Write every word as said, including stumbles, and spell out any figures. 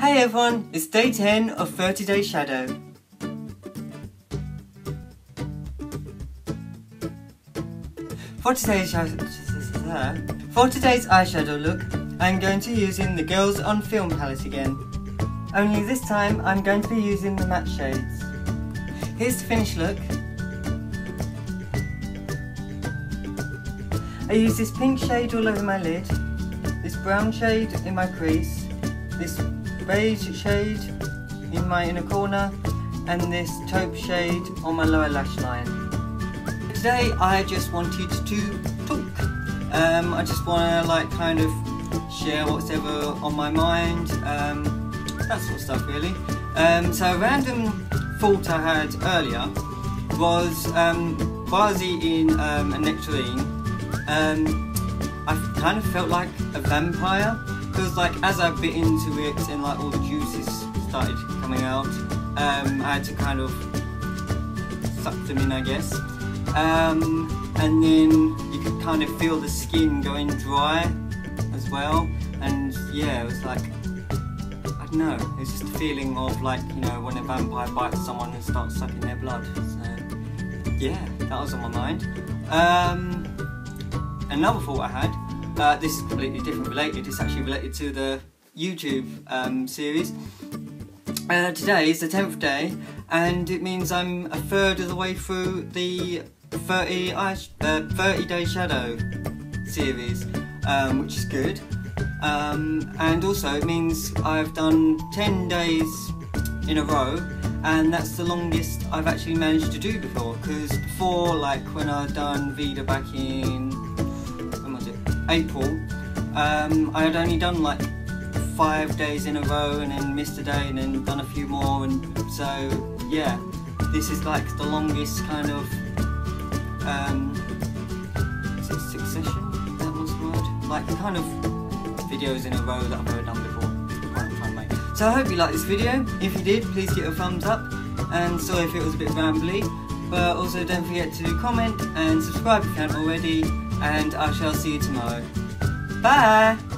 Hey everyone, it's day ten of Thirty Day Shadow. For today's, for today's eyeshadow look, I'm going to be using the Girls on Film palette again. Only this time I'm going to be using the matte shades. Here's the finished look. I use this pink shade all over my lid, this brown shade in my crease, this beige shade in my inner corner, and this taupe shade on my lower lash line. Today I just wanted to talk. Um, I just want to like kind of share what's ever on my mind, um, that sort of stuff really. Um, so a random thought I had earlier was um, while I was eating um, a nectarine, Um, I kind of felt like a vampire, because like as I bit into it and like all the juices started coming out, um, I had to kind of suck them in, I guess, um, and then you could kind of feel the skin going dry as well, and yeah, it was like, I don't know, it was just a feeling of like, you know, when a vampire bites someone and starts sucking their blood. So yeah, that was on my mind. Um, Another thought I had, uh, this is completely different related, it's actually related to the YouTube um, series. Uh, today is the tenth day, and it means I'm a third of the way through the thirty, uh, thirty Day Shadow series, um, which is good. Um, and also it means I've done ten days in a row, and that's the longest I've actually managed to do before, because before, like when I'd done VEDA back in April, um, I had only done like five days in a row and then missed a day and then done a few more, and so yeah, this is like the longest kind of um, is it succession, is that what's the word? Like the kind of videos in a row that I've ever done before. So I hope you liked this video. If you did, please give it a thumbs up, and sorry if it was a bit rambly, but also don't forget to comment and subscribe if you haven't already. And I shall see you tomorrow. Bye!